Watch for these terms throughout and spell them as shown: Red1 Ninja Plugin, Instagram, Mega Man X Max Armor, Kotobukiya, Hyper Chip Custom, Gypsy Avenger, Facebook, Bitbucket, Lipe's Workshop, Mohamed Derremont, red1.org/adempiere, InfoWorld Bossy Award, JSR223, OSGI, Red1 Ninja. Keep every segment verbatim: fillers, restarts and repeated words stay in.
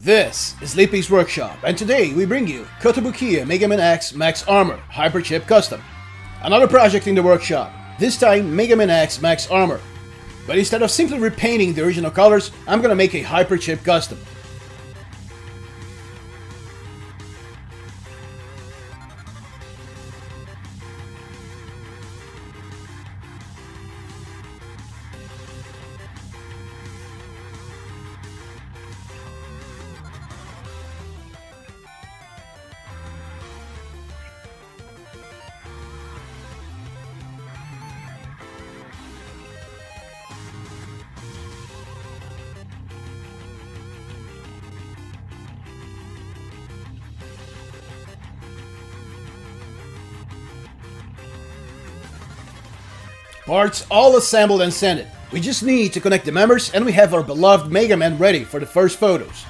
This is Lipe's Workshop, and today we bring you Kotobukiya Mega Man X Max Armor Hyper Chip Custom. Another project in the workshop, this time Mega Man X Max Armor. But instead of simply repainting the original colors, I'm gonna make a Hyper Chip Custom. Parts all assembled and sanded. We just need to connect the members and we have our beloved Mega Man ready for the first photos.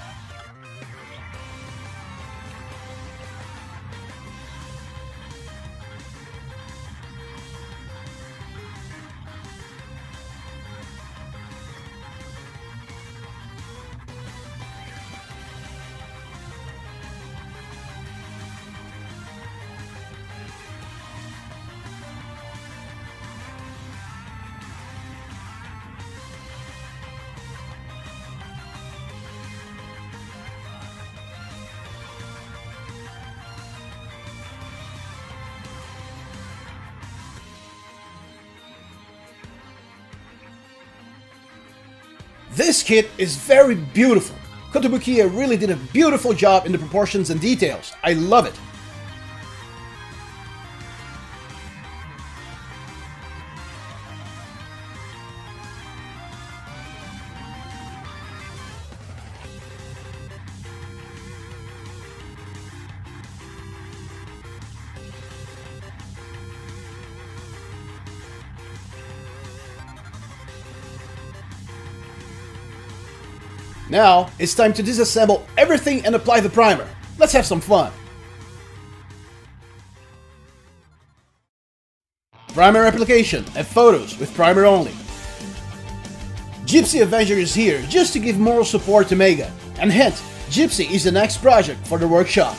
This kit is very beautiful. Kotobukiya really did a beautiful job in the proportions and details. I love it. Now, it's time to disassemble everything and apply the primer. Let's have some fun! Primer application and photos with primer only. Gypsy Avenger is here just to give moral support to Mega. And hint, Gypsy is the next project for the workshop.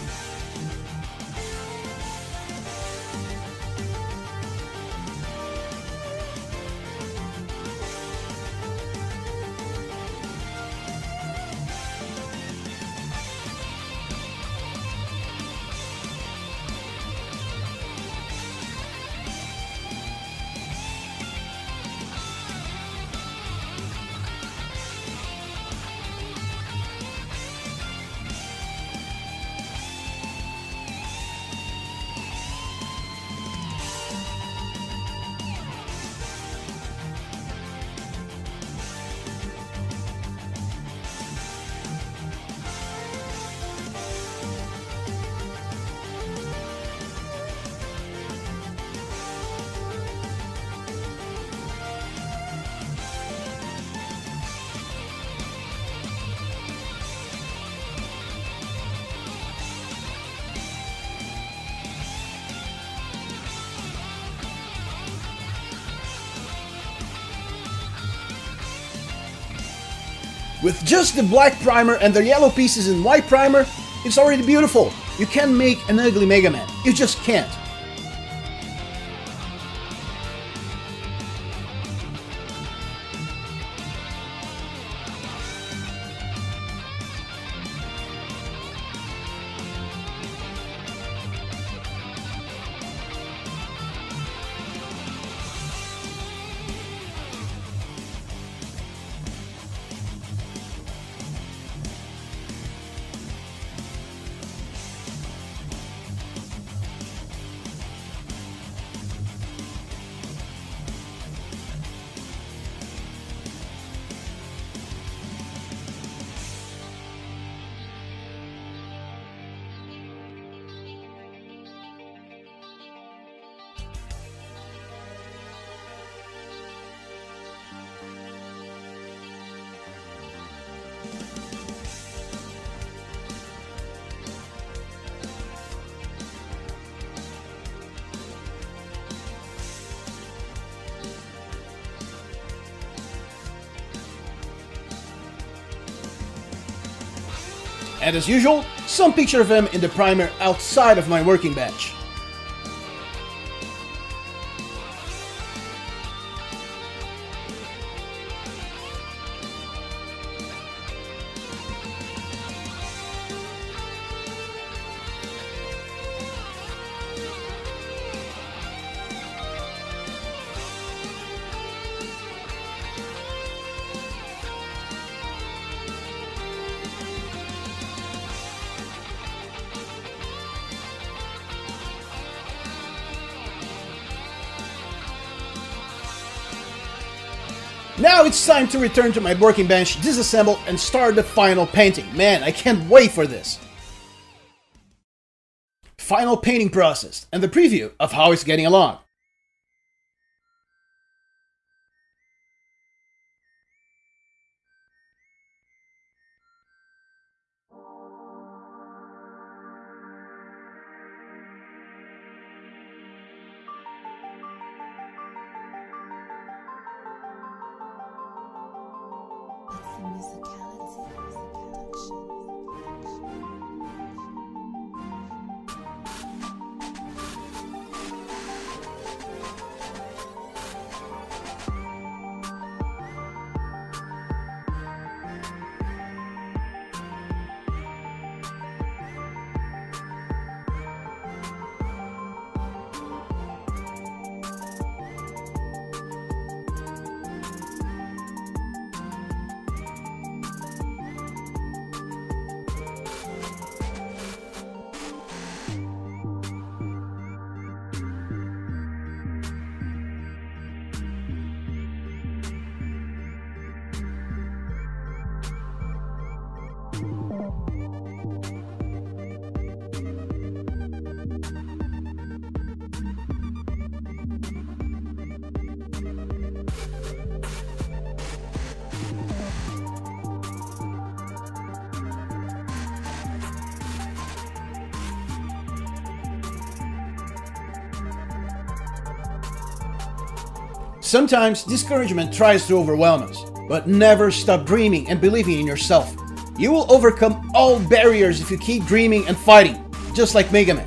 With just the black primer and the yellow pieces in white primer, it's already beautiful. You can't make an ugly Mega Man. You just can't. and as usual, some picture of him in the primer outside of my working bench. Now it's time to return to my working bench, disassemble, and start the final painting. Man, I can't wait for this! Final painting process, and the preview of how it's getting along. Sometimes discouragement tries to overwhelm us, but never stop dreaming and believing in yourself. You will overcome all barriers if you keep dreaming and fighting, just like Mega Man.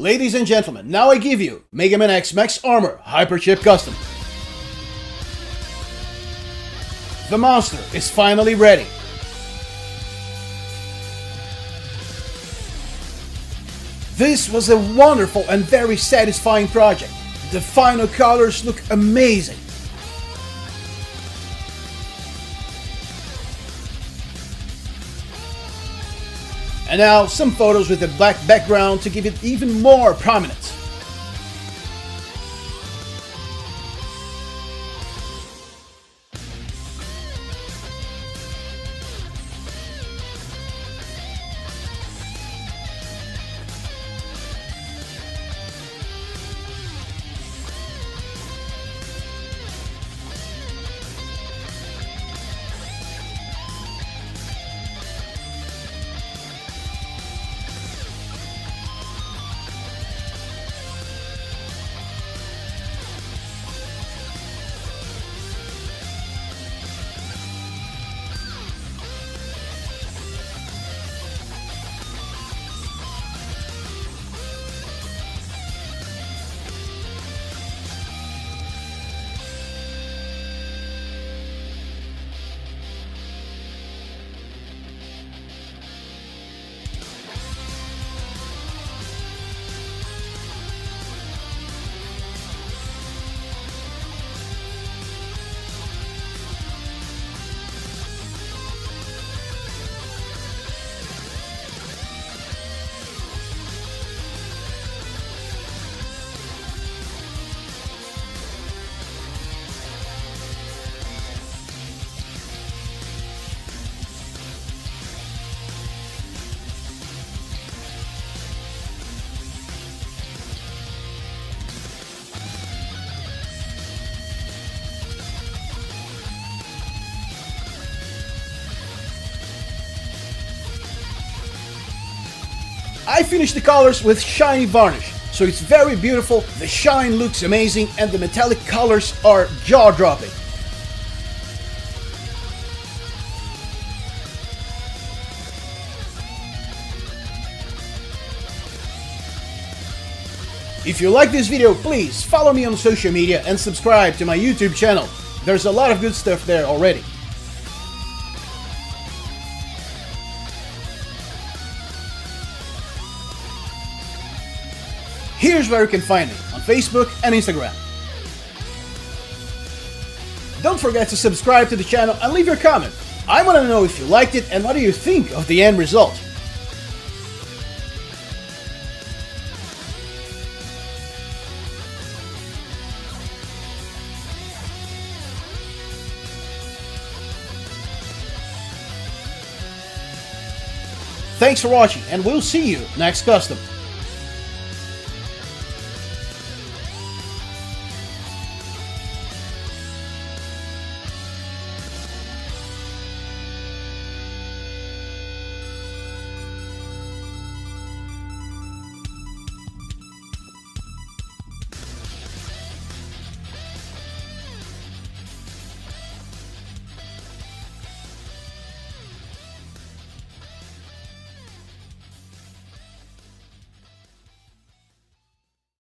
Ladies and gentlemen, now I give you Mega Man X Max Armor Hyper Chip Custom. The monster is finally ready. This was a wonderful and very satisfying project. The final colors look amazing. And now, some photos with a black background to give it even more prominence. I finished the colors with shiny varnish, so it's very beautiful, the shine looks amazing and the metallic colors are jaw-dropping. If you like this video, please follow me on social media and subscribe to my YouTube channel. There's a lot of good stuff there already. Here's where you can find me, on Facebook and Instagram. Don't forget to subscribe to the channel and leave your comment. I want to know if you liked it and what do you think of the end result. Thanks for watching, and we'll see you next custom.